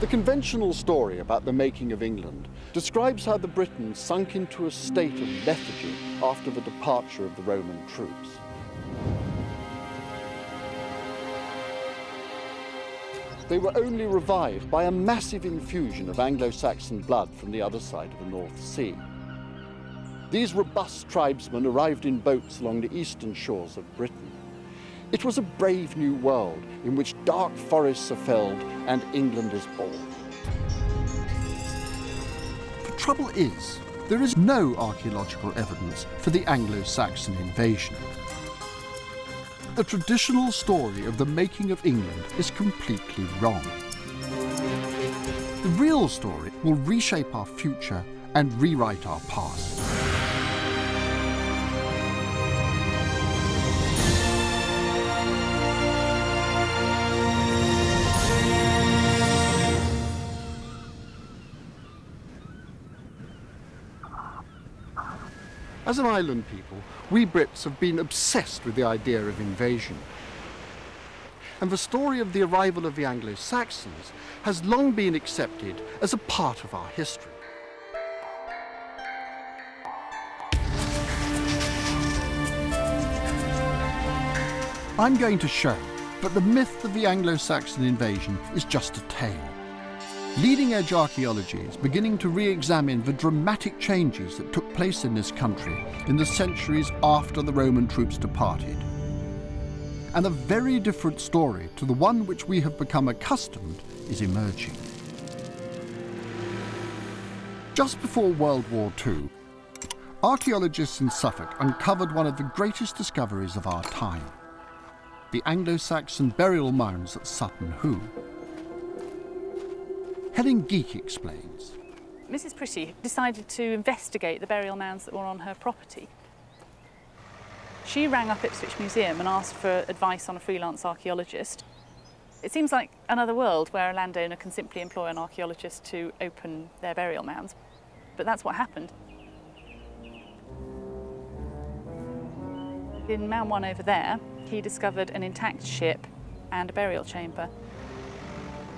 The conventional story about the making of England describes how the Britons sunk into a state of lethargy after the departure of the Roman troops. They were only revived by a massive infusion of Anglo-Saxon blood from the other side of the North Sea. These robust tribesmen arrived in boats along the eastern shores of Britain. It was a brave new world in which dark forests are felled and England is born. The trouble is, there is no archaeological evidence for the Anglo-Saxon invasion. The traditional story of the making of England is completely wrong. The real story will reshape our future and rewrite our past. As an island people, we Brits have been obsessed with the idea of invasion. And the story of the arrival of the Anglo-Saxons has long been accepted as a part of our history. I'm going to show that the myth of the Anglo-Saxon invasion is just a tale. Leading-edge archaeology is beginning to re-examine the dramatic changes that took place in this country in the centuries after the Roman troops departed. And a very different story to the one which we have become accustomed is emerging. Just before World War II, archaeologists in Suffolk uncovered one of the greatest discoveries of our time, the Anglo-Saxon burial mounds at Sutton Hoo. Helen Geake explains. Mrs. Pretty decided to investigate the burial mounds that were on her property. She rang up Ipswich Museum and asked for advice on a freelance archaeologist. It seems like another world where a landowner can simply employ an archaeologist to open their burial mounds, but that's what happened. In Mound 1 over there, he discovered an intact ship and a burial chamber.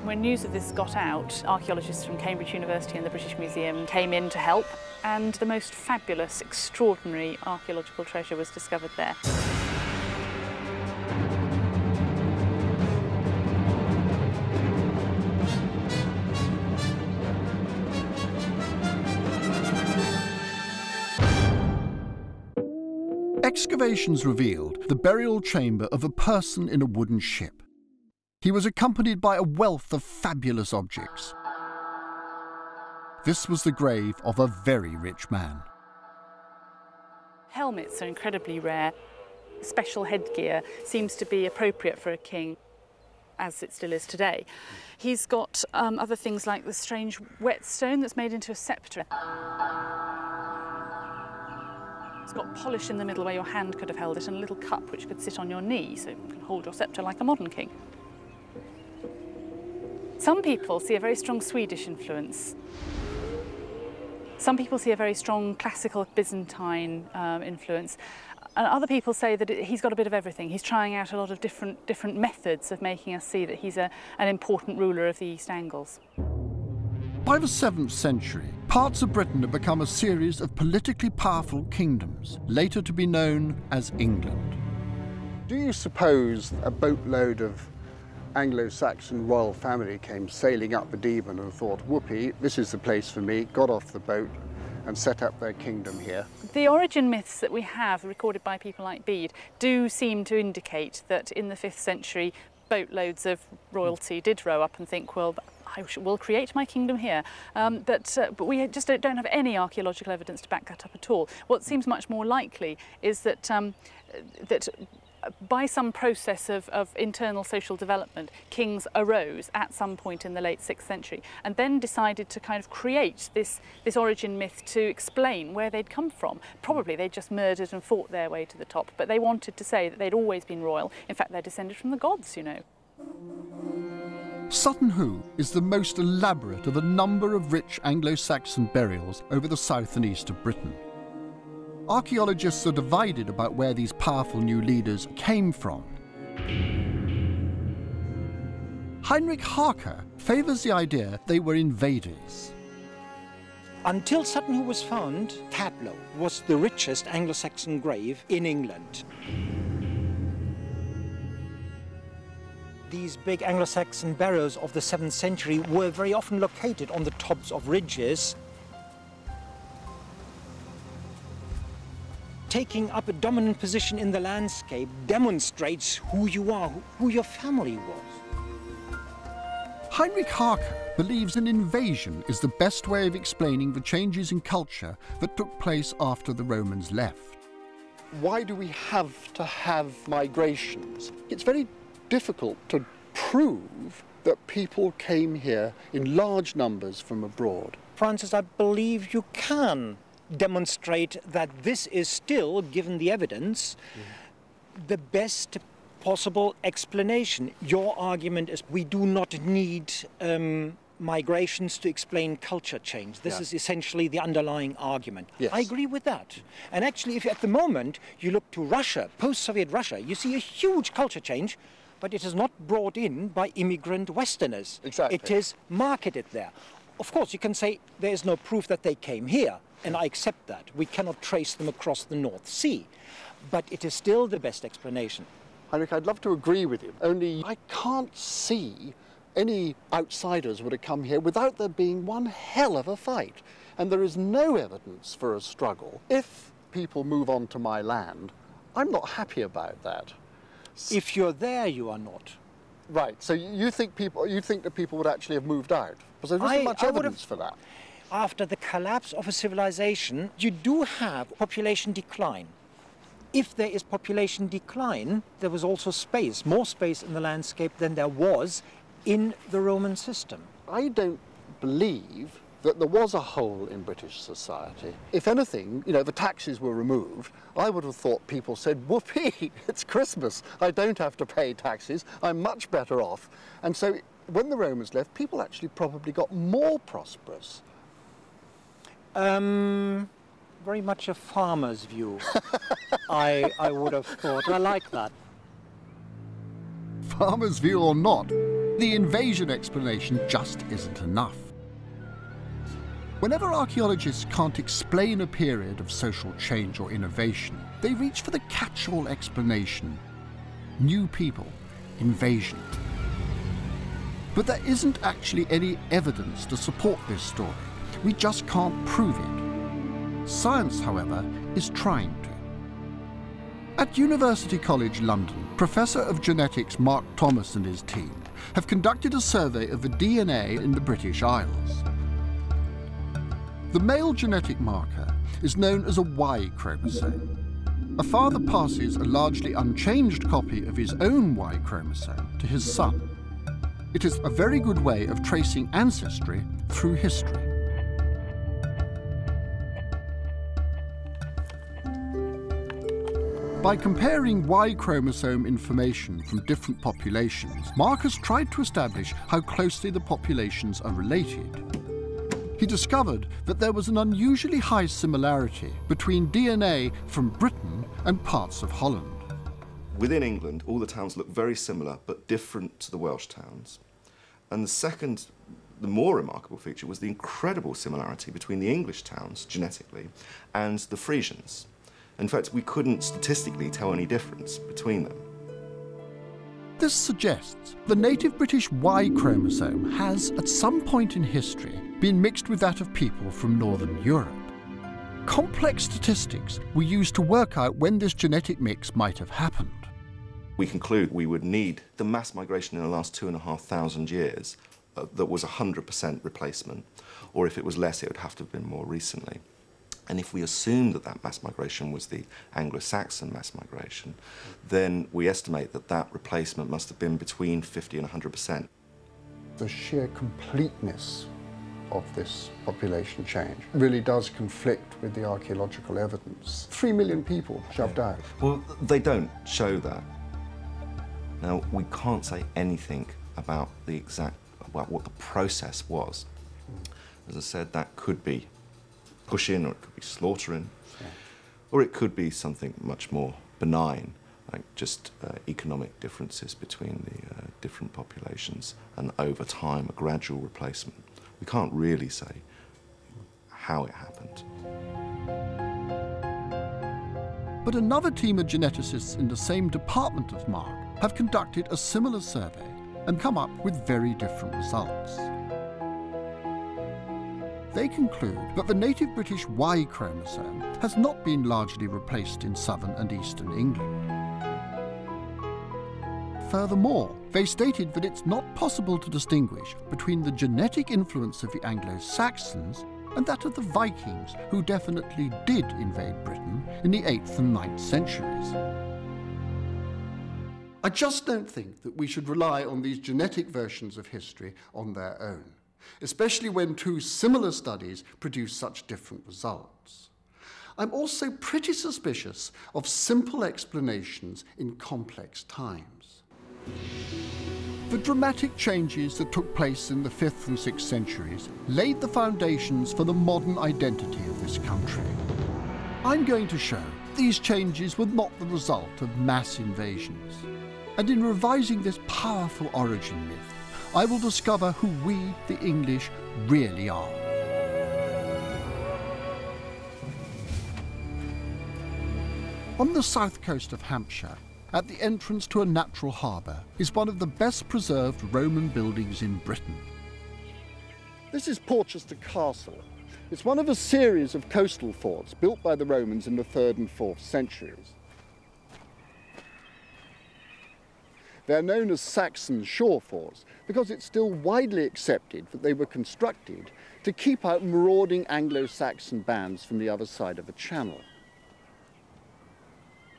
When news of this got out, archaeologists from Cambridge University and the British Museum came in to help, and the most fabulous, extraordinary archaeological treasure was discovered there. Excavations revealed the burial chamber of a person in a wooden ship. He was accompanied by a wealth of fabulous objects. This was the grave of a very rich man. Helmets are incredibly rare. Special headgear seems to be appropriate for a king, as it still is today. He's got other things like the strange whetstone that's made into a sceptre. It's got polish in the middle where your hand could have held it, and a little cup which could sit on your knee so you can hold your sceptre like a modern king. Some people see a very strong Swedish influence. Some people see a very strong classical Byzantine influence. And other people say that he's got a bit of everything. He's trying out a lot of different methods of making us see that he's an important ruler of the East Angles. By the 7th century, parts of Britain had become a series of politically powerful kingdoms, later to be known as England. Do you suppose a boatload of Anglo-Saxon royal family came sailing up the Deben and thought, whoopee, this is the place for me, got off the boat and set up their kingdom here? The origin myths that we have, recorded by people like Bede, do seem to indicate that in the 5th century, boatloads of royalty did row up and think, well, I will create my kingdom here. But we just don't have any archaeological evidence to back that up at all. What seems much more likely is that by some process of internal social development, kings arose at some point in the late 6th century and then decided to kind of create this origin myth to explain where they'd come from. Probably they'd just murdered and fought their way to the top, but they wanted to say that they'd always been royal. In fact, they're descended from the gods, you know. Sutton Hoo is the most elaborate of a number of rich Anglo-Saxon burials over the south and east of Britain. Archaeologists are divided about where these powerful new leaders came from. Heinrich Harker favours the idea they were invaders. Until Sutton Hoo was found, Tadlow was the richest Anglo-Saxon grave in England. These big Anglo-Saxon barrows of the 7th century were very often located on the tops of ridges, taking up a dominant position in the landscape demonstrates who you are, who your family was. Heinrich Harker believes an invasion is the best way of explaining the changes in culture that took place after the Romans left. Why do we have to have migrations? It's very difficult to prove that people came here in large numbers from abroad. Francis, I believe you can demonstrate that this is still, given the evidence, the best possible explanation. Your argument is we do not need migrations to explain culture change. This is essentially the underlying argument. Yes. I agree with that. And actually, if at the moment you look to Russia, post-Soviet Russia, you see a huge culture change, but it is not brought in by immigrant Westerners. Exactly. It is marketed there. Of course, you can say there is no proof that they came here, and I accept that. We cannot trace them across the North Sea, but it is still the best explanation. Heinrich, I'd love to agree with you, only I can't see any outsiders would have come here without there being one hell of a fight, and there is no evidence for a struggle. If people move on to my land, I'm not happy about that. If you're there, you are not. Right, so you think that people would actually have moved out? Because there isn't much evidence for that. After the collapse of a civilization, you do have population decline. If there is population decline, there was also space, more space in the landscape than there was in the Roman system. I don't believe that there was a hole in British society. If anything, you know, the taxes were removed, I would have thought people said, whoopee, it's Christmas, I don't have to pay taxes, I'm much better off. And so when the Romans left, people actually probably got more prosperous. Very much a farmer's view, I would have thought. I like that. Farmer's view or not, the invasion explanation just isn't enough. Whenever archaeologists can't explain a period of social change or innovation, they reach for the catch-all explanation. New people, invasion. But there isn't actually any evidence to support this story. We just can't prove it. Science, however, is trying to. At University College London, Professor of Genetics Mark Thomas and his team have conducted a survey of the DNA in the British Isles. The male genetic marker is known as a Y chromosome. A father passes a largely unchanged copy of his own Y chromosome to his son. It is a very good way of tracing ancestry through history. By comparing Y chromosome information from different populations, Mark has tried to establish how closely the populations are related. He discovered that there was an unusually high similarity between DNA from Britain and parts of Holland. Within England, all the towns look very similar, but different to the Welsh towns. And the second, the more remarkable feature was the incredible similarity between the English towns, genetically, and the Frisians. In fact, we couldn't statistically tell any difference between them. This suggests the native British Y chromosome has, at some point in history, been mixed with that of people from Northern Europe. Complex statistics were used to work out when this genetic mix might have happened. We conclude we would need the mass migration in the last 2,500 years that was 100% replacement, or if it was less, it would have to have been more recently. And if we assume that that mass migration was the Anglo-Saxon mass migration, then we estimate that that replacement must have been between 50 and 100%. The sheer completeness of this population change really does conflict with the archaeological evidence. 3 million people shoved out. Well, they don't show that. Now, we can't say anything about the exact, about what the process was. As I said, that could be pushing, or it could be slaughtering, or it could be something much more benign, like just economic differences between the different populations and over time a gradual replacement. We can't really say how it happened. But another team of geneticists in the same department as Mark have conducted a similar survey and come up with very different results. They conclude that the native British Y chromosome has not been largely replaced in southern and eastern England. Furthermore, they stated that it's not possible to distinguish between the genetic influence of the Anglo-Saxons and that of the Vikings, who definitely did invade Britain in the 8th and 9th centuries. I just don't think that we should rely on these genetic versions of history on their own, especially when two similar studies produce such different results. I'm also pretty suspicious of simple explanations in complex times. The dramatic changes that took place in the 5th and 6th centuries laid the foundations for the modern identity of this country. I'm going to show these changes were not the result of mass invasions. And in revising this powerful origin myth, I will discover who we, the English, really are. On the south coast of Hampshire, at the entrance to a natural harbour, is one of the best preserved Roman buildings in Britain. This is Portchester Castle. It's one of a series of coastal forts built by the Romans in the 3rd and 4th centuries. They're known as Saxon shore forts because it's still widely accepted that they were constructed to keep out marauding Anglo-Saxon bands from the other side of the channel.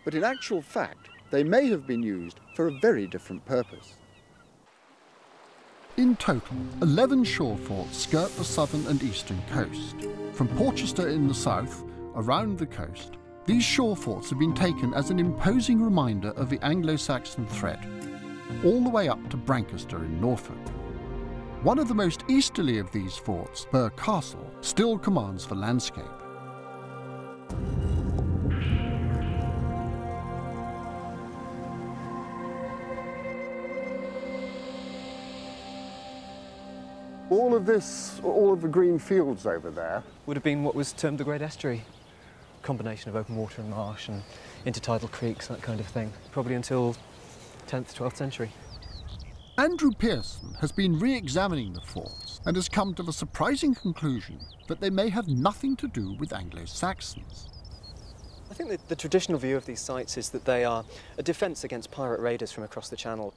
But in actual fact, they may have been used for a very different purpose. In total, 11 shore forts skirt the southern and eastern coast. From Portchester in the south, around the coast, these shore forts have been taken as an imposing reminder of the Anglo-Saxon threat, all the way up to Brancaster in Norfolk. One of the most easterly of these forts, Burgh Castle, still commands the landscape. All of the green fields over there would have been what was termed the Great Estuary. A combination of open water and marsh and intertidal creeks, that kind of thing, probably until 10th, 12th century. Andrew Pearson has been re-examining the forts and has come to the surprising conclusion that they may have nothing to do with Anglo-Saxons. I think that the traditional view of these sites is that they are a defence against pirate raiders from across the channel,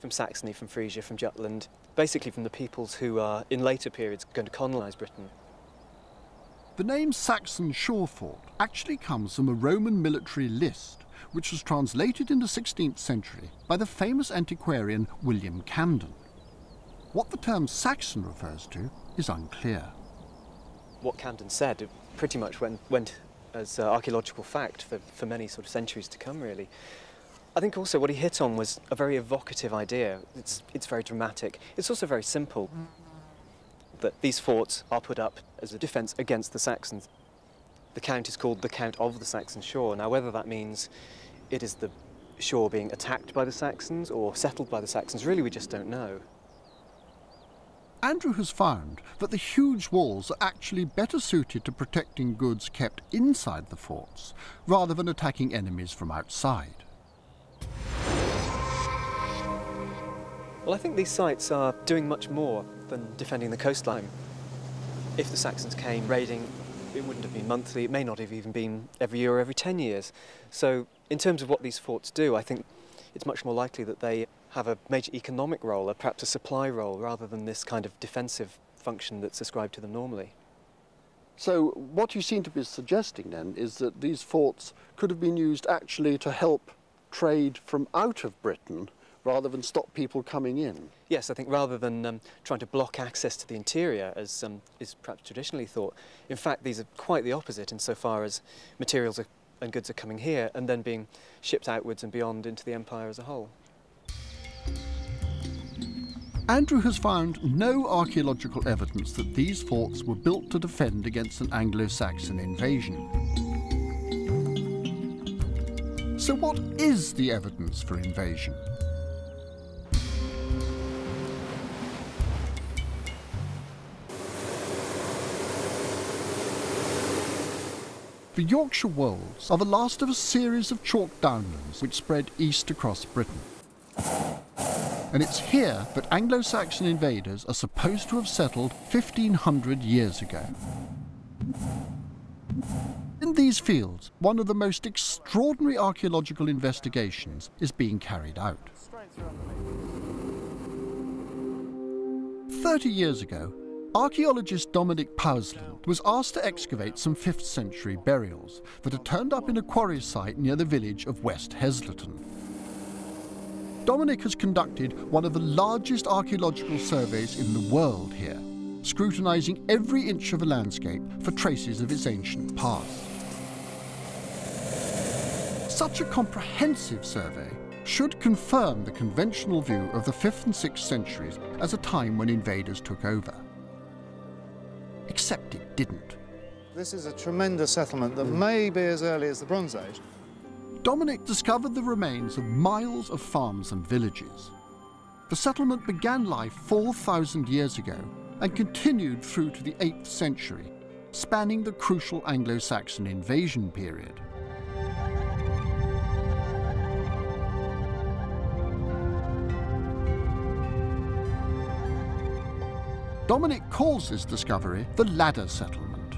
from Saxony, from Frisia, from Jutland, basically from the peoples who are, in later periods, going to colonise Britain. The name Saxon shore fort actually comes from a Roman military list, which was translated in the 16th century by the famous antiquarian William Camden. What the term Saxon refers to is unclear. What Camden said pretty much went as archaeological fact for many sort of centuries to come, really. I think also what he hit on was a very evocative idea. It's very dramatic. It's also very simple, that these forts are put up as a defence against the Saxons. The count is called the Count of the Saxon Shore. Now, whether that means it is the shore being attacked by the Saxons or settled by the Saxons, really we just don't know. Andrew has found that the huge walls are actually better suited to protecting goods kept inside the forts rather than attacking enemies from outside. Well, I think these sites are doing much more than defending the coastline. If the Saxons came raiding, it wouldn't have been monthly, it may not have even been every year or every 10 years. So in terms of what these forts do, I think it's much more likely that they have a major economic role, or perhaps a supply role, rather than this kind of defensive function that's ascribed to them normally. So what you seem to be suggesting then is that these forts could have been used actually to help trade from out of Britain rather than stop people coming in? Yes, I think rather than trying to block access to the interior, as is perhaps traditionally thought, in fact these are quite the opposite insofar as materials and goods are coming here and then being shipped outwards and beyond into the empire as a whole. Andrew has found no archaeological evidence that these forts were built to defend against an Anglo-Saxon invasion. So what is the evidence for invasion? The Yorkshire Wolds are the last of a series of chalk downlands which spread east across Britain. And it's here that Anglo-Saxon invaders are supposed to have settled 1,500 years ago. In these fields, one of the most extraordinary archaeological investigations is being carried out. 30 years ago, archaeologist Dominic Powlesland was asked to excavate some 5th century burials that had turned up in a quarry site near the village of West Heslerton. Dominic has conducted one of the largest archaeological surveys in the world here, scrutinising every inch of the landscape for traces of its ancient past. Such a comprehensive survey should confirm the conventional view of the 5th and 6th centuries as a time when invaders took over. Except it didn't. This is a tremendous settlement that may be as early as the Bronze Age. Dominic discovered the remains of miles of farms and villages. The settlement began life 4,000 years ago and continued through to the 8th century, spanning the crucial Anglo-Saxon invasion period. Dominic calls this discovery the Ladder Settlement.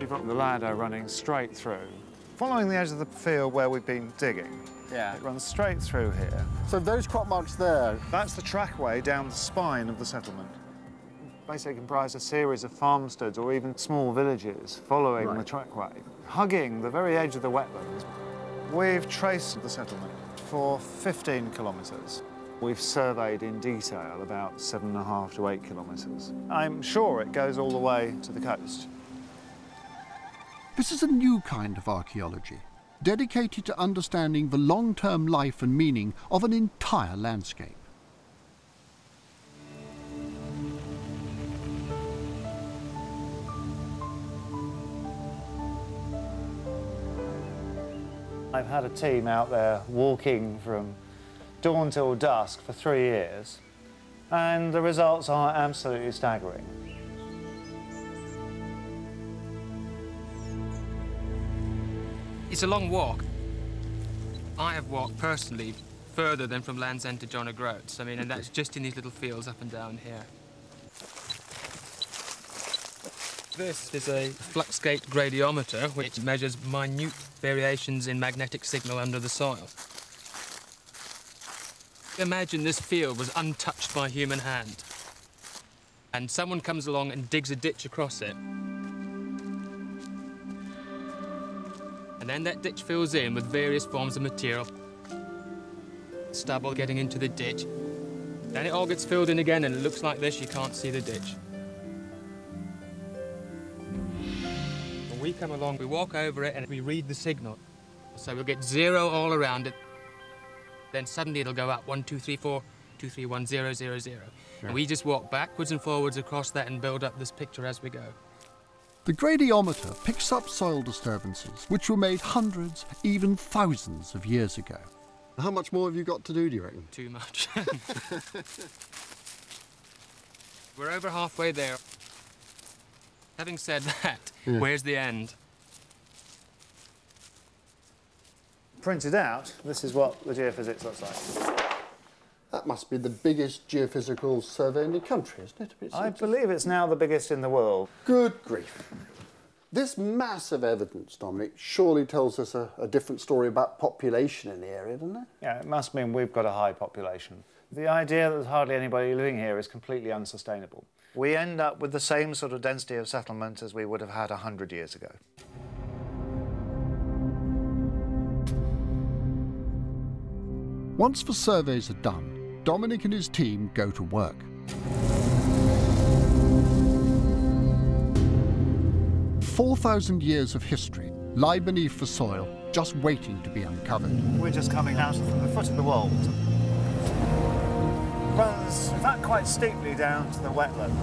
You've got the ladder running straight through. Following the edge of the field where we've been digging, it runs straight through here. So those crop marks there? That's the trackway down the spine of the settlement. Basically comprised a series of farmsteads or even small villages following the trackway, hugging the very edge of the wetlands. We've traced the settlement for 15 kilometres. We've surveyed in detail about 7.5 to 8 kilometres. I'm sure it goes all the way to the coast. This is a new kind of archaeology, dedicated to understanding the long-term life and meaning of an entire landscape. I've had a team out there walking from dawn till dusk for 3 years, and the results are absolutely staggering. It's a long walk. I have walked personally further than from Land's End to John O'Groats. I mean, and that's just in these little fields up and down here. This is a fluxgate gradiometer, which measures minute variations in magnetic signal under the soil. Imagine this field was untouched by human hand. And someone comes along and digs a ditch across it. And then that ditch fills in with various forms of material. Stubble getting into the ditch. Then it all gets filled in again and it looks like this, you can't see the ditch. We come along, we walk over it, and we read the signal. So we'll get 0 all around it. Then suddenly it'll go up 1, 2, 3, 4, 2, 3, 1, 0, 0, 0. Sure. And we just walk backwards and forwards across that and build up this picture as we go. The gradiometer picks up soil disturbances, which were made hundreds, even thousands of years ago. How much more have you got to do, do you reckon? Too much. We're over halfway there. Having said that, where's the end? Printed out, this is what the geophysics looks like. That must be the biggest geophysical survey in the country, isn't it? I believe it's now the biggest in the world. Good grief. This mass of evidence, Dominic, surely tells us a different story about population in the area, doesn't it? Yeah, it must mean we've got a high population. The idea that there's hardly anybody living here is completely unsustainable. We end up with the same sort of density of settlement as we would have had 100 years ago. Once the surveys are done, Dominic and his team go to work. Four 4,000 years of history lie beneath the soil, just waiting to be uncovered. We're just coming out from the foot of the wold. Runs, in fact, quite steeply down to the wetland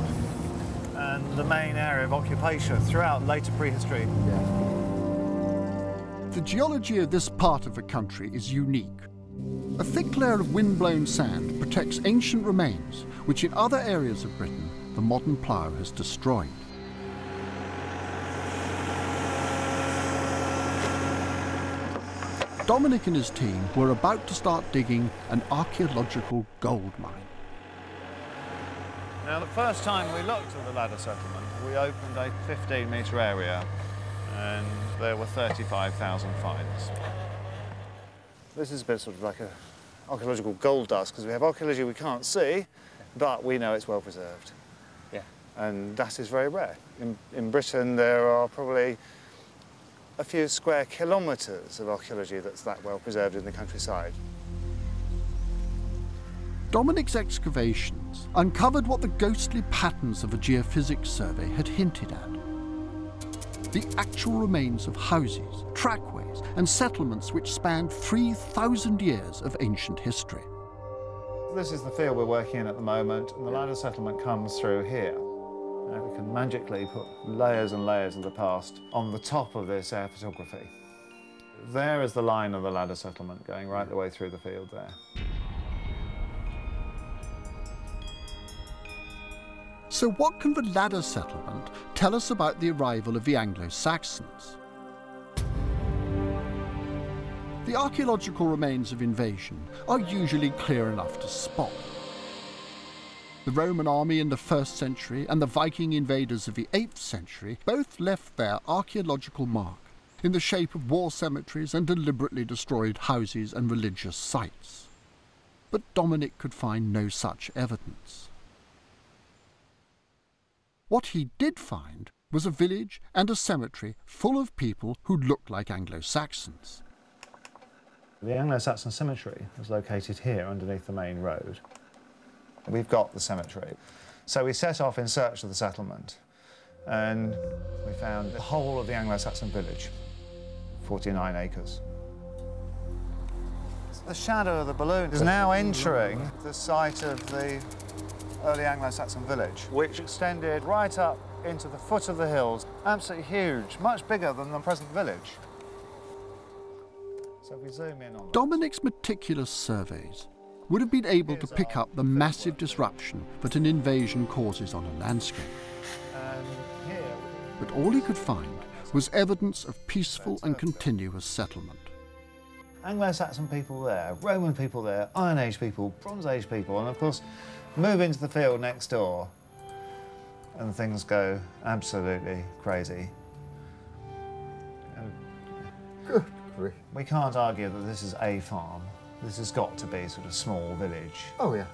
and the main area of occupation throughout later prehistory. The geology of this part of the country is unique. A thick layer of wind-blown sand protects ancient remains, which in other areas of Britain the modern plough has destroyed. Dominic and his team were about to start digging an archaeological gold mine. Now, the first time we looked at the ladder settlement, we opened a 15-metre area, and there were 35,000 finds. This is a bit sort of like an archaeological gold dust, because we have archaeology we can't see, but we know it's well preserved. Yeah. And that is very rare. In Britain, there are probably a few square kilometres of archaeology that's that well preserved in the countryside. Dominic's excavations uncovered what the ghostly patterns of a geophysics survey had hinted at. The actual remains of houses, trackways, and settlements which spanned 3,000 years of ancient history. This is the field we're working in at the moment, and the ladder settlement comes through here. Now, we can magically put layers and layers of the past on the top of this air photography. There is the line of the ladder settlement going right the way through the field there. So what can the ladder settlement tell us about the arrival of the Anglo Saxons? The archaeological remains of invasion are usually clear enough to spot. The Roman army in the 1st century and the Viking invaders of the 8th century both left their archaeological mark in the shape of war cemeteries and deliberately destroyed houses and religious sites. But Dominic could find no such evidence. What he did find was a village and a cemetery full of people who looked like Anglo-Saxons. The Anglo-Saxon cemetery was located here underneath the main road. We've got the cemetery. So we set off in search of the settlement, and we found the whole of the Anglo-Saxon village, 49 acres. The shadow of the balloon is now entering the site of the early Anglo-Saxon village, which extended right up into the foot of the hills. Absolutely huge, much bigger than the present village. So if we zoom in on Dominic's meticulous surveys would have been able to pick up the massive disruption that an invasion causes on a landscape. But all he could find was evidence of peaceful and continuous settlement. Anglo-Saxon people there, Roman people there, Iron Age people, Bronze Age people, and of course, move into the field next door, and things go absolutely crazy. We can't argue that this is a farm. This has got to be sort of small village. Oh, yeah.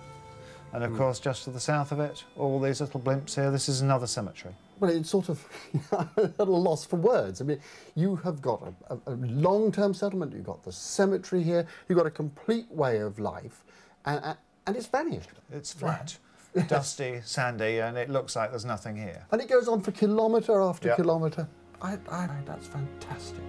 And, of course, just to the south of it, all these little blimps here, this is another cemetery. Well, it's sort of at a loss for words. I mean, you have got a long-term settlement, you've got the cemetery here, you've got a complete way of life, and it's vanished. It's flat, dusty, sandy, and it looks like there's nothing here. And it goes on for kilometre after kilometre. I know, that's fantastic.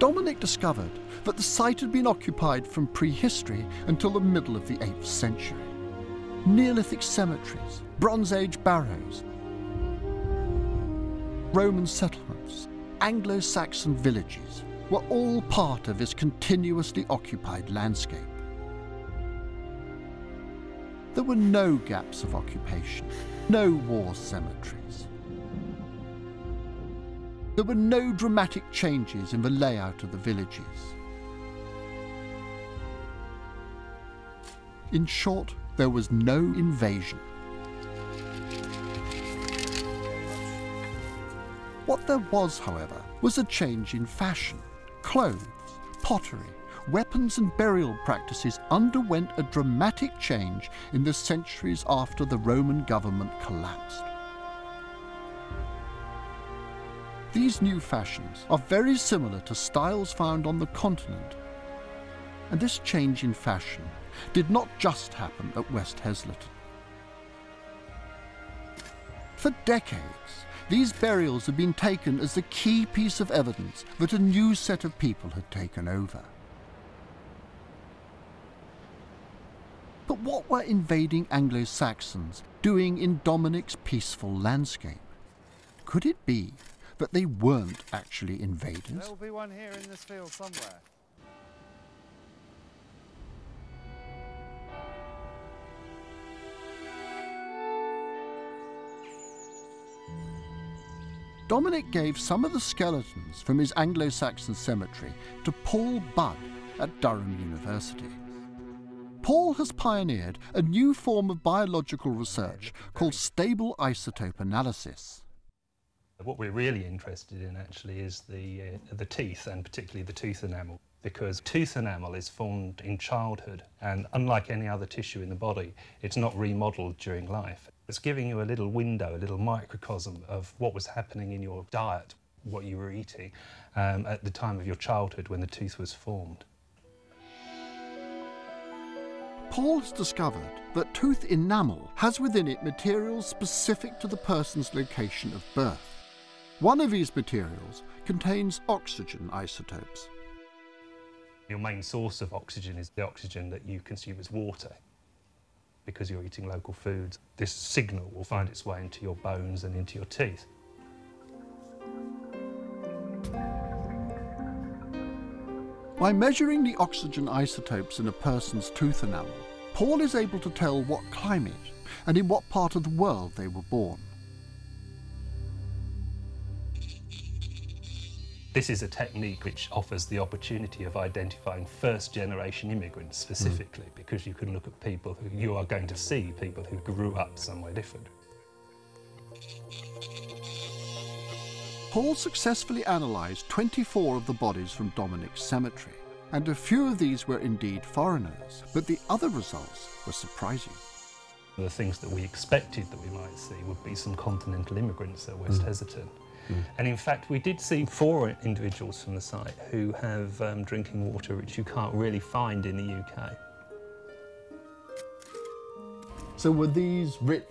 Dominic discovered that the site had been occupied from prehistory until the middle of the 8th century. Neolithic cemeteries, Bronze Age barrows, Roman settlements, Anglo-Saxon villages were all part of this continuously occupied landscape. There were no gaps of occupation, no war cemeteries. There were no dramatic changes in the layout of the villages. In short, there was no invasion. What there was, however, was a change in fashion. Clothes, pottery, weapons and burial practices underwent a dramatic change in the centuries after the Roman government collapsed. These new fashions are very similar to styles found on the continent. And this change in fashion did not just happen at West Heslerton. For decades, these burials had been taken as the key piece of evidence that a new set of people had taken over. But what were invading Anglo-Saxons doing in Dominic's peaceful landscape? Could it be that they weren't actually invaders? There will be one here in this field somewhere. Dominic gave some of the skeletons from his Anglo-Saxon cemetery to Paul Budd at Durham University. Paul has pioneered a new form of biological research called stable isotope analysis. What we're really interested in actually is the teeth, and particularly the tooth enamel, because tooth enamel is formed in childhood, and unlike any other tissue in the body, it's not remodeled during life. It's giving you a little window, a little microcosm of what was happening in your diet, what you were eating at the time of your childhood when the tooth was formed. Paul has discovered that tooth enamel has within it materials specific to the person's location of birth. One of these materials contains oxygen isotopes. Your main source of oxygen is the oxygen that you consume as water. Because you're eating local foods, this signal will find its way into your bones and into your teeth. By measuring the oxygen isotopes in a person's tooth enamel, Paul is able to tell what climate and in what part of the world they were born. This is a technique which offers the opportunity of identifying first-generation immigrants specifically, because you can look at people who you are going to see, people who grew up somewhere different. Paul successfully analysed 24 of the bodies from Dominic's cemetery, and a few of these were indeed foreigners, but the other results were surprising. The things that we expected that we might see would be some continental immigrants at West Heslerton. And in fact, we did see 4 individuals from the site who have drinking water which you can't really find in the UK. So were these rich,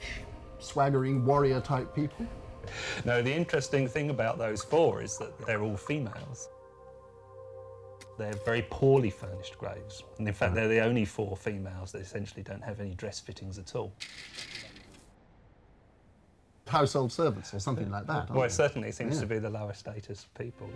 swaggering, warrior-type people? No, the interesting thing about those 4 is that they're all females. They're very poorly furnished graves, and in fact they're the only 4 females that essentially don't have any dress fittings at all. Household servants or something like that. Well, it certainly seems to be the lower status people,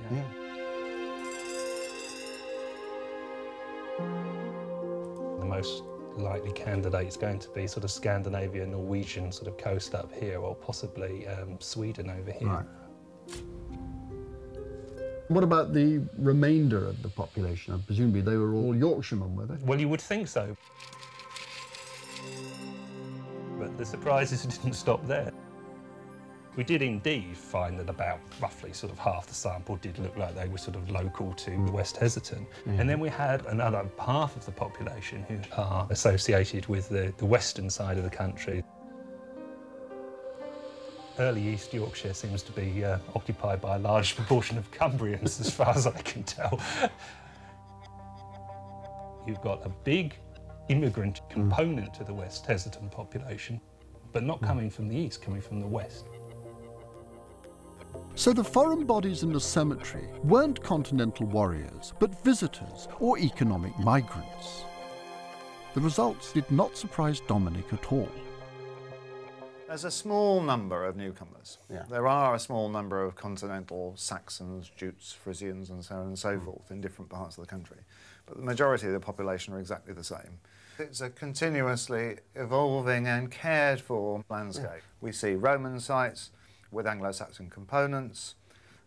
The most likely candidate is going to be sort of Scandinavia, Norwegian sort of coast up here, or possibly Sweden over here. Right. What about the remainder of the population? Presumably they were all Yorkshiremen, were they? Well, you would think so. But the surprises didn't stop there. We did indeed find that about roughly sort of half the sample did look like they were sort of local to West Heslerton. And then we had another half of the population who are associated with the western side of the country. Early East Yorkshire seems to be occupied by a large proportion of Cumbrians, as far as I can tell. You've got a big immigrant component to the West Heslerton population, but not coming from the east, coming from the west. So the foreign bodies in the cemetery weren't continental warriors, but visitors or economic migrants. The results did not surprise Dominic at all. There's a small number of newcomers. There are a small number of continental Saxons, Jutes, Frisians and so on and so forth in different parts of the country. But the majority of the population are exactly the same. It's a continuously evolving and cared for landscape. We see Roman sites with Anglo-Saxon components.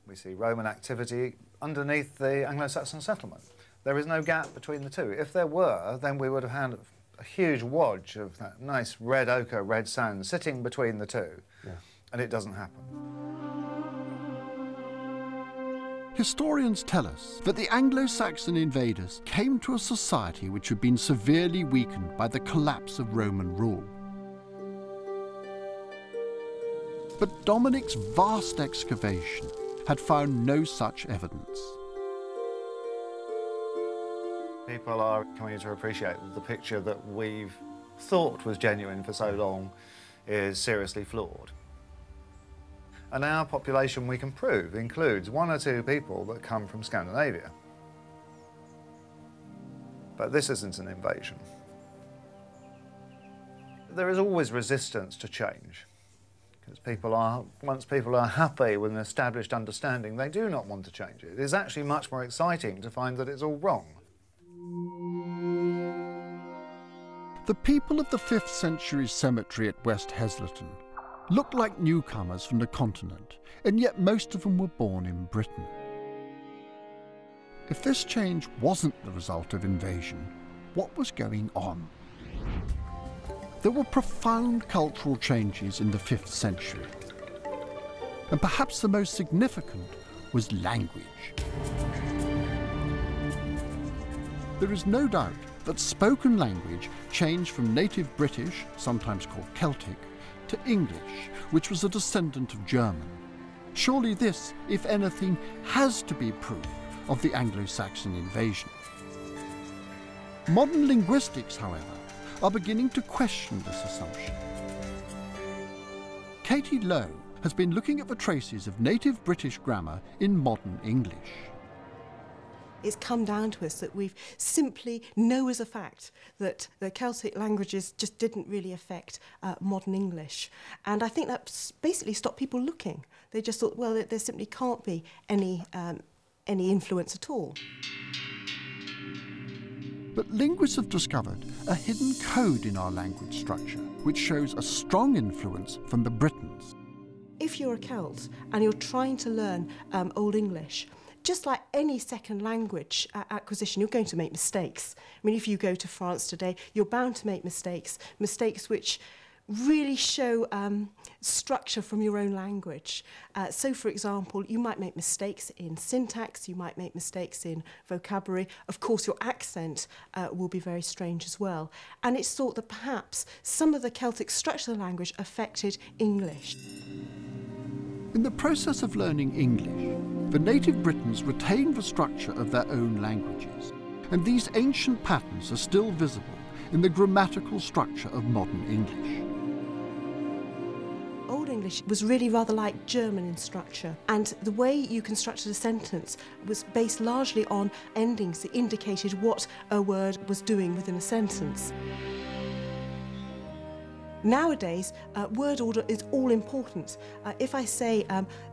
We see Roman activity underneath the Anglo-Saxon settlement. There is no gap between the two. If there were, then we would have had a huge wadge of that nice red ochre, red sand sitting between the two, and it doesn't happen. Historians tell us that the Anglo-Saxon invaders came to a society which had been severely weakened by the collapse of Roman rule. But Dominic's vast excavation had found no such evidence. People are coming to appreciate that the picture that we've thought was genuine for so long is seriously flawed. And our population, we can prove, includes 1 or 2 people that come from Scandinavia. But this isn't an invasion. There is always resistance to change. People are, once people are happy with an established understanding, they do not want to change it. It's actually much more exciting to find that it's all wrong. The people of the 5th century cemetery at West Heslerton looked like newcomers from the continent, and yet most of them were born in Britain. If this change wasn't the result of invasion, what was going on? There were profound cultural changes in the 5th century, and perhaps the most significant was language. There is no doubt that spoken language changed from native British, sometimes called Celtic, to English, which was a descendant of German. Surely this, if anything, has to be proof of the Anglo-Saxon invasion. Modern linguistics, however, are beginning to question this assumption. Katie Lowe has been looking at the traces of native British grammar in modern English. It's come down to us that we simply know as a fact that the Celtic languages just didn't really affect modern English. And I think that basically stopped people looking. They just thought, well, there simply can't be any influence at all. But linguists have discovered a hidden code in our language structure, which shows a strong influence from the Britons. If you're a Celt and you're trying to learn Old English, just like any second language acquisition, you're going to make mistakes. I mean, if you go to France today, you're bound to make mistakes, mistakes which really show structure from your own language. So, for example, you might make mistakes in syntax, you might make mistakes in vocabulary. Of course, your accent will be very strange as well. And it's thought that perhaps some of the Celtic structure of the language affected English. In the process of learning English, the native Britons retained the structure of their own languages. And these ancient patterns are still visible in the grammatical structure of modern English. Old English was really rather like German in structure, and the way you constructed a sentence was based largely on endings that indicated what a word was doing within a sentence. Nowadays, word order is all important. If I say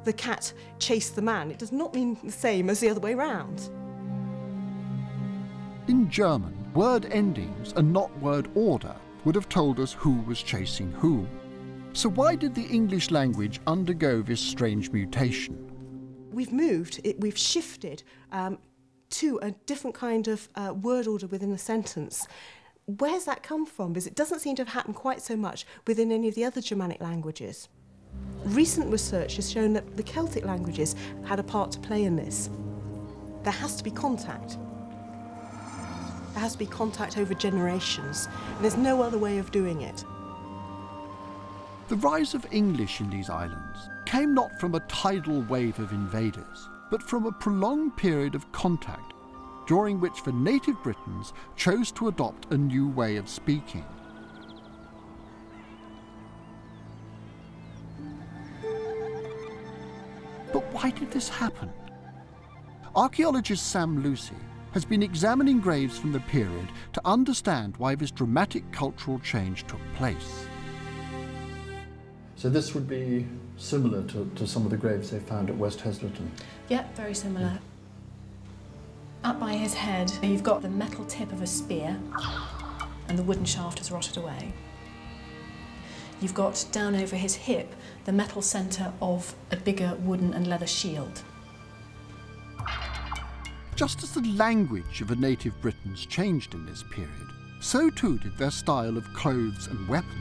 the cat chased the man, it does not mean the same as the other way round. In German, word endings and not word order would have told us who was chasing whom. So why did the English language undergo this strange mutation? We've moved, we've shifted to a different kind of word order within a sentence. Where's that come from? Because it doesn't seem to have happened quite so much within any of the other Germanic languages. Recent research has shown that the Celtic languages had a part to play in this. There has to be contact. There has to be contact over generations. There's no other way of doing it. The rise of English in these islands came not from a tidal wave of invaders, but from a prolonged period of contact, during which the native Britons chose to adopt a new way of speaking. But why did this happen? Archaeologist Sam Lucy has been examining graves from the period to understand why this dramatic cultural change took place. So this would be similar to some of the graves they found at West Heslerton? Yep, very similar. Yeah. Up by his head, you've got the metal tip of a spear, and the wooden shaft has rotted away. You've got, down over his hip, the metal centre of a bigger wooden and leather shield. Just as the language of the native Britons changed in this period, so too did their style of clothes and weapons.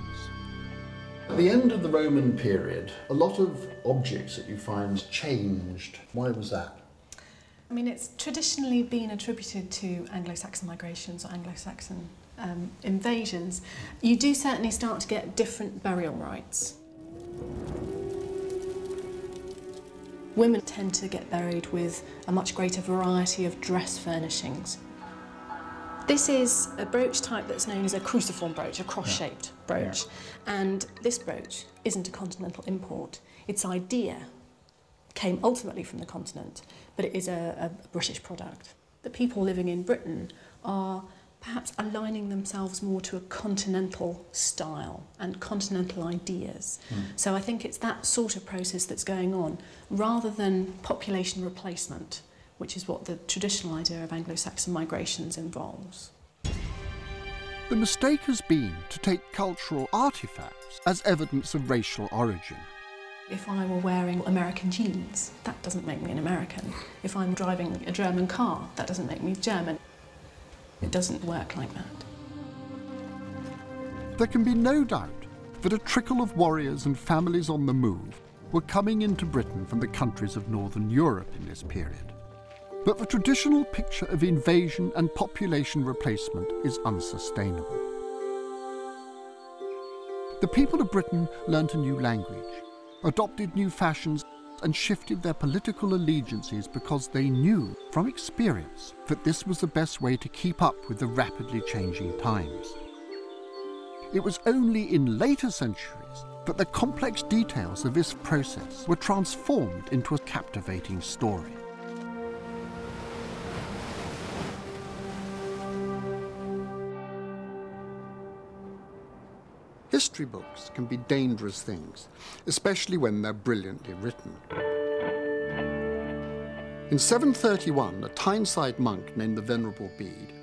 At the end of the Roman period, a lot of objects that you find changed. Why was that? I mean, it's traditionally been attributed to Anglo-Saxon migrations or Anglo-Saxon invasions. You do certainly start to get different burial rites. Women tend to get buried with a much greater variety of dress furnishings. This is a brooch type that's known as a cruciform brooch, a cross-shaped brooch. Yeah. And this brooch isn't a continental import. Its idea came ultimately from the continent, but it is a British product. The people living in Britain are perhaps aligning themselves more to a continental style and continental ideas. So I think it's that sort of process that's going on, rather than population replacement, which is what the traditional idea of Anglo-Saxon migrations involves. The mistake has been to take cultural artefacts as evidence of racial origin. If I were wearing American jeans, that doesn't make me an American. If I'm driving a German car, that doesn't make me German. It doesn't work like that. There can be no doubt that a trickle of warriors and families on the move were coming into Britain from the countries of Northern Europe in this period. But the traditional picture of invasion and population replacement is unsustainable. The people of Britain learnt a new language, adopted new fashions and shifted their political allegiances because they knew from experience that this was the best way to keep up with the rapidly changing times. It was only in later centuries that the complex details of this process were transformed into a captivating story. History books can be dangerous things, especially when they're brilliantly written. In 731, a Tyneside monk named the Venerable Bede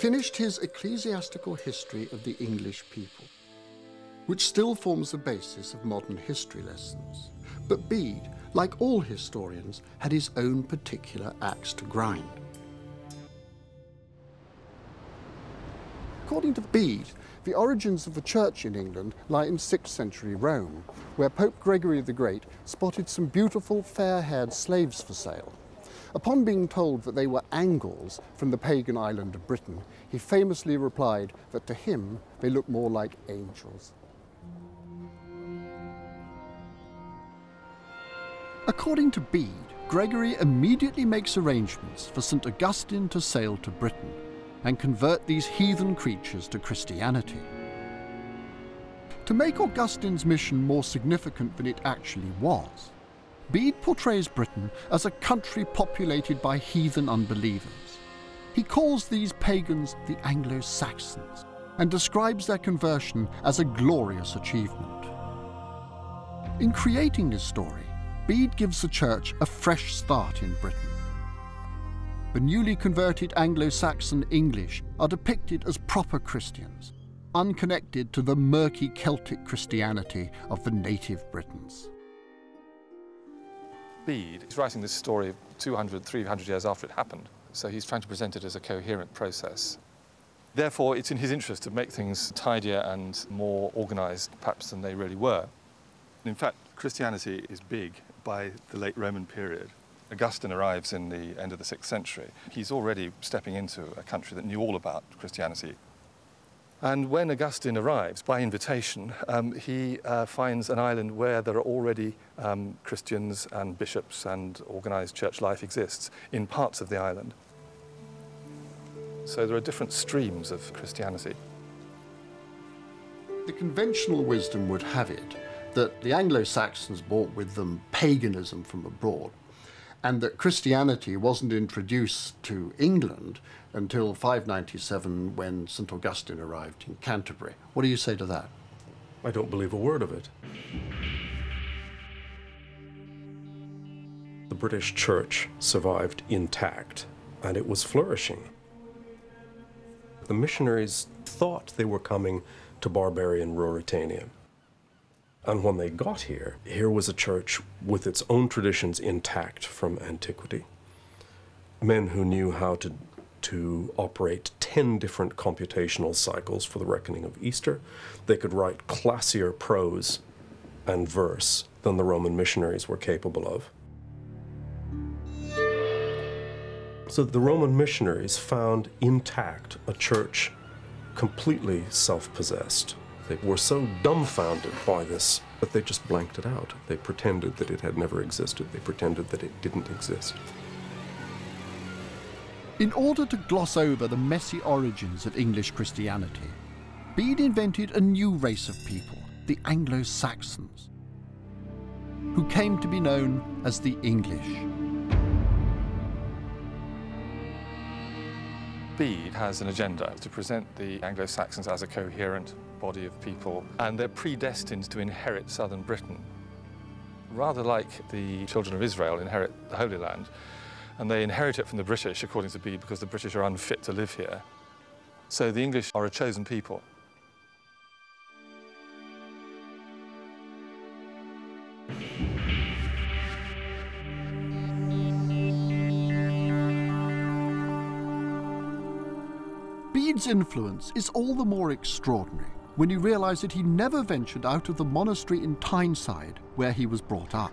finished his Ecclesiastical History of the English People, which still forms the basis of modern history lessons. But Bede, like all historians, had his own particular axe to grind. According to Bede, the origins of the church in England lie in 6th century Rome, where Pope Gregory the Great spotted some beautiful, fair-haired slaves for sale. Upon being told that they were Angles from the pagan island of Britain, he famously replied that to him they looked more like angels. According to Bede, Gregory immediately makes arrangements for St Augustine to sail to Britain and convert these heathen creatures to Christianity. To make Augustine's mission more significant than it actually was, Bede portrays Britain as a country populated by heathen unbelievers. He calls these pagans the Anglo Saxons and describes their conversion as a glorious achievement. In creating this story, Bede gives the church a fresh start in Britain. The newly converted Anglo-Saxon English are depicted as proper Christians, unconnected to the murky Celtic Christianity of the native Britons. Bede is writing this story 200, 300 years after it happened, so he's trying to present it as a coherent process. Therefore, it's in his interest to make things tidier and more organised, perhaps, than they really were. In fact, Christianity is big by the late Roman period. Augustine arrives in the end of the 6th century. He's already stepping into a country that knew all about Christianity. And when Augustine arrives, by invitation, he finds an island where there are already Christians and bishops and organised church life exists in parts of the island. So there are different streams of Christianity. The conventional wisdom would have it that the Anglo-Saxons brought with them paganism from abroad, and that Christianity wasn't introduced to England until 597 when St Augustine arrived in Canterbury. What do you say to that? I don't believe a word of it. The British Church survived intact, and it was flourishing. The missionaries thought they were coming to barbarian Ruritania. And when they got here, here was a church with its own traditions intact from antiquity. Men who knew how to operate 10 different computational cycles for the reckoning of Easter. They could write classier prose and verse than the Roman missionaries were capable of. So the Roman missionaries found intact a church completely self-possessed. They were so dumbfounded by this that they just blanked it out. They pretended that it had never existed. They pretended that it didn't exist. In order to gloss over the messy origins of English Christianity, Bede invented a new race of people, the Anglo-Saxons, who came to be known as the English. Bede has an agenda to present the Anglo-Saxons as a coherent body of people, and they're predestined to inherit southern Britain. Rather like the children of Israel inherit the Holy Land, and they inherit it from the British, according to Bede, because the British are unfit to live here. So the English are a chosen people. Bede's influence is all the more extraordinary when you realise that he never ventured out of the monastery in Tyneside where he was brought up.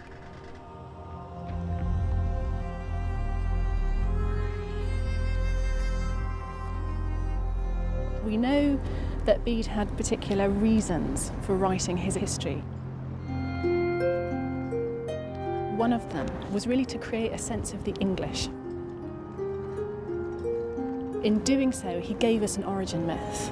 We know that Bede had particular reasons for writing his history. One of them was really to create a sense of the English. In doing so, he gave us an origin myth.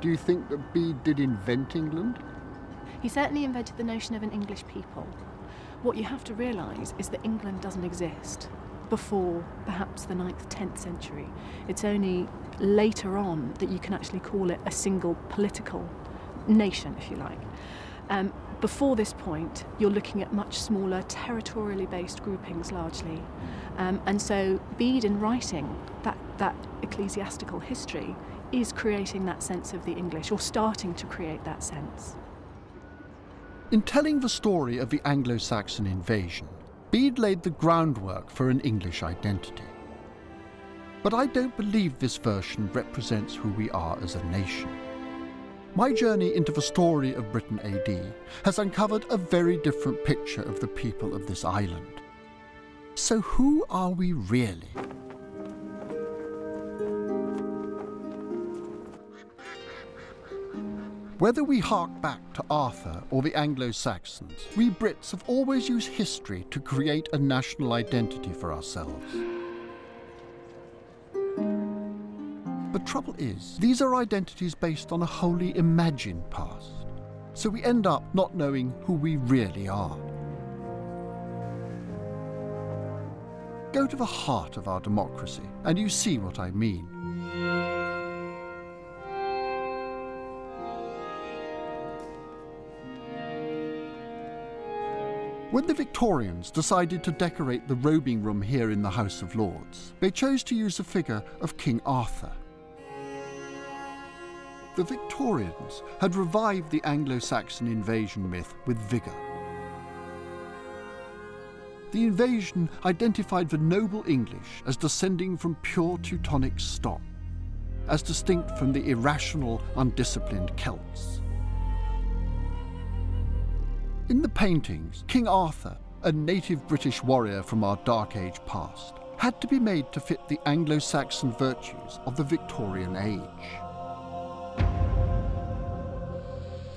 Do you think that Bede did invent England? He certainly invented the notion of an English people. What you have to realise is that England doesn't exist before perhaps the 9th, 10th century. It's only later on that you can actually call it a single political nation, if you like. Before this point, you're looking at much smaller, territorially based groupings largely. And so Bede, in writing that ecclesiastical history, is creating that sense of the English, or starting to create that sense. In telling the story of the Anglo-Saxon invasion, Bede laid the groundwork for an English identity. But I don't believe this version represents who we are as a nation. My journey into the story of Britain AD has uncovered a very different picture of the people of this island. So who are we really? Whether we hark back to Arthur or the Anglo-Saxons, we Brits have always used history to create a national identity for ourselves. The trouble is, these are identities based on a wholly imagined past, so we end up not knowing who we really are. Go to the heart of our democracy, and you see what I mean. When the Victorians decided to decorate the robing room here in the House of Lords, they chose to use the figure of King Arthur. The Victorians had revived the Anglo-Saxon invasion myth with vigour. The invasion identified the noble English as descending from pure Teutonic stock, as distinct from the irrational, undisciplined Celts. In the paintings, King Arthur, a native British warrior from our Dark Age past, had to be made to fit the Anglo-Saxon virtues of the Victorian age.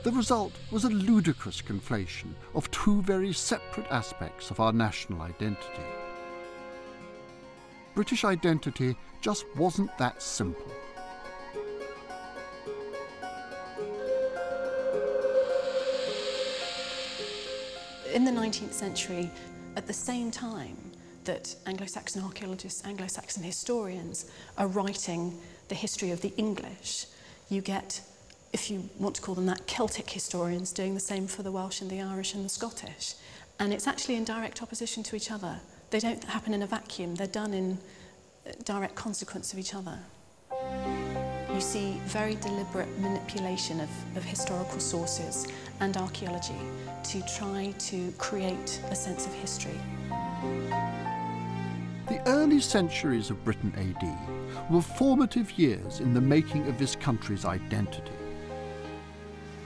The result was a ludicrous conflation of two very separate aspects of our national identity. British identity just wasn't that simple. In the 19th century, at the same time that Anglo-Saxon archaeologists, Anglo-Saxon historians are writing the history of the English, you get, if you want to call them that, Celtic historians doing the same for the Welsh and the Irish and the Scottish. And it's actually in direct opposition to each other. They don't happen in a vacuum, they're done in direct consequence of each other. You see very deliberate manipulation of historical sources and archaeology to try to create a sense of history. The early centuries of Britain AD were formative years in the making of this country's identity.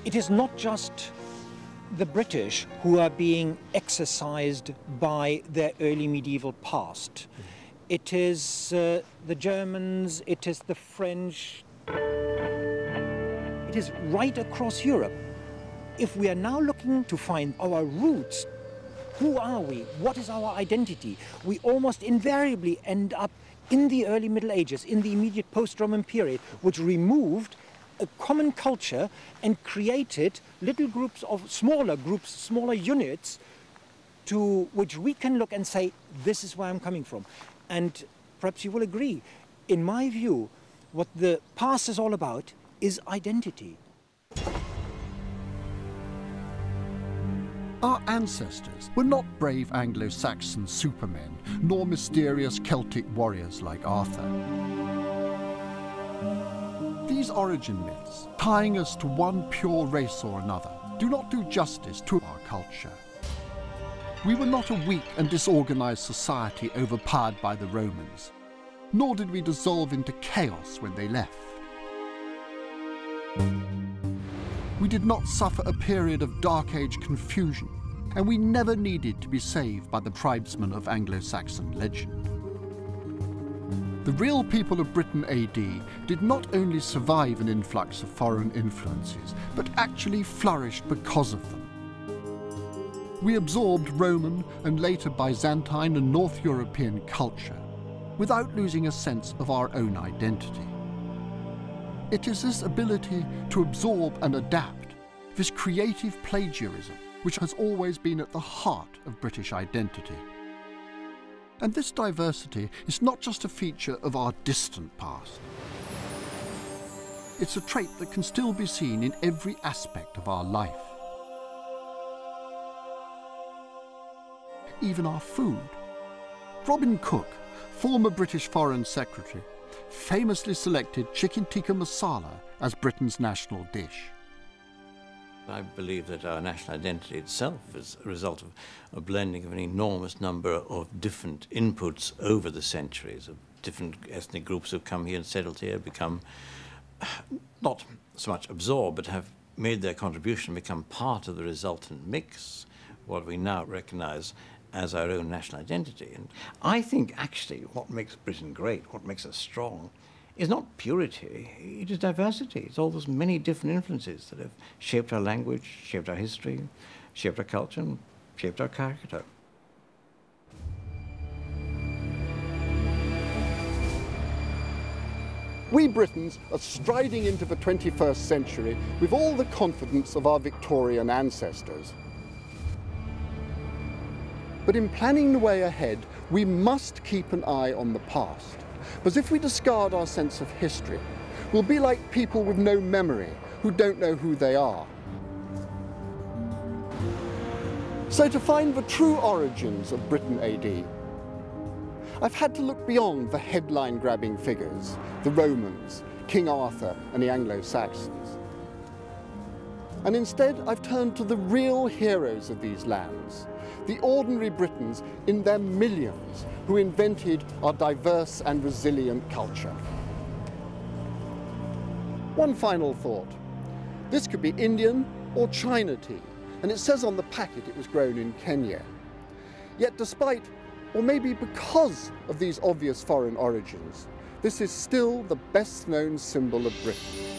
It is not just the British who are being exercised by their early medieval past. It is the Germans, it is the French. It is right across Europe. If we are now looking to find our roots, who are we? What is our identity? We almost invariably end up in the early Middle Ages, in the immediate post-Roman period, which removed a common culture and created little groups, smaller units, to which we can look and say, this is where I'm coming from. And perhaps you will agree, in my view, what the past is all about is identity. Our ancestors were not brave Anglo-Saxon supermen, nor mysterious Celtic warriors like Arthur. These origin myths, tying us to one pure race or another, do not do justice to our culture. We were not a weak and disorganized society overpowered by the Romans, nor did we dissolve into chaos when they left. We did not suffer a period of Dark Age confusion, and we never needed to be saved by the tribesmen of Anglo-Saxon legend. The real people of Britain AD did not only survive an influx of foreign influences, but actually flourished because of them. We absorbed Roman and later Byzantine and North European culture, without losing a sense of our own identity. It is this ability to absorb and adapt, this creative plagiarism, which has always been at the heart of British identity. And this diversity is not just a feature of our distant past. It's a trait that can still be seen in every aspect of our life. Even our food. Robin Cook, former British Foreign Secretary, famously selected chicken tikka masala as Britain's national dish. I believe that our national identity itself is a result of a blending of an enormous number of different inputs over the centuries. Of different ethnic groups who've come here and settled here, become not so much absorbed, but have made their contribution, become part of the resultant mix, what we now recognise as our own national identity. And I think actually what makes Britain great, what makes us strong, is not purity, it is diversity. It's all those many different influences that have shaped our language, shaped our history, shaped our culture, and shaped our character. We Britons are striding into the 21st century with all the confidence of our Victorian ancestors. But in planning the way ahead, we must keep an eye on the past. Because if we discard our sense of history, we'll be like people with no memory, who don't know who they are. So to find the true origins of Britain AD, I've had to look beyond the headline-grabbing figures, the Romans, King Arthur, and the Anglo-Saxons. And instead, I've turned to the real heroes of these lands, the ordinary Britons in their millions who invented our diverse and resilient culture. One final thought. This could be Indian or China tea, and it says on the packet it was grown in Kenya. Yet despite, or maybe because of these obvious foreign origins, this is still the best known symbol of Britain.